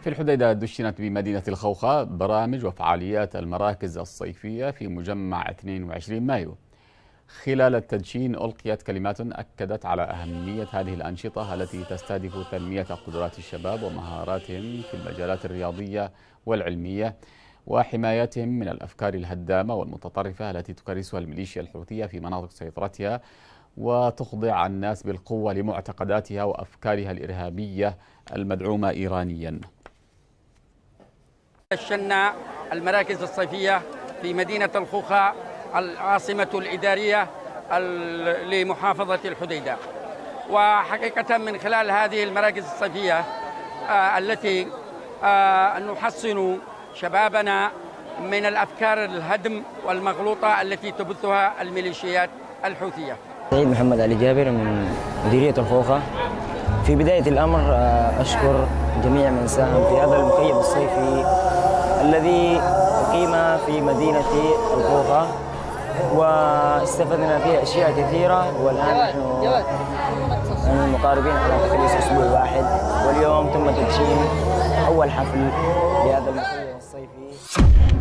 في الحديدة دشنت بمدينة الخوخة برامج وفعاليات المراكز الصيفية في مجمع 22 مايو. خلال التدشين ألقيت كلمات أكدت على أهمية هذه الأنشطة التي تستهدف تنمية قدرات الشباب ومهاراتهم في المجالات الرياضية والعلمية وحمايتهم من الأفكار الهدامة والمتطرفة التي تكرسها الميليشيا الحوثية في مناطق سيطرتها وتخضع الناس بالقوة لمعتقداتها وأفكارها الإرهابية المدعومة إيرانيا. دشنا المراكز الصيفية في مدينة الخوخة العاصمة الإدارية لمحافظة الحديدة، وحقيقة من خلال هذه المراكز الصيفية التي نحصن شبابنا من الأفكار الهدم والمغلوطة التي تبثها الميليشيات الحوثية. سعيد محمد علي جابر من مديرية الخوخة. في بداية الأمر أشكر جميع من ساهم في هذا المخيم الصيفي الذي أقيم في مدينة الخوخة واستفدنا فيه أشياء كثيرة، والآن نحن مقاربين على تخليص أسبوع واحد، واليوم تم تدشين أول حفل لهذا المخيم الصيفي.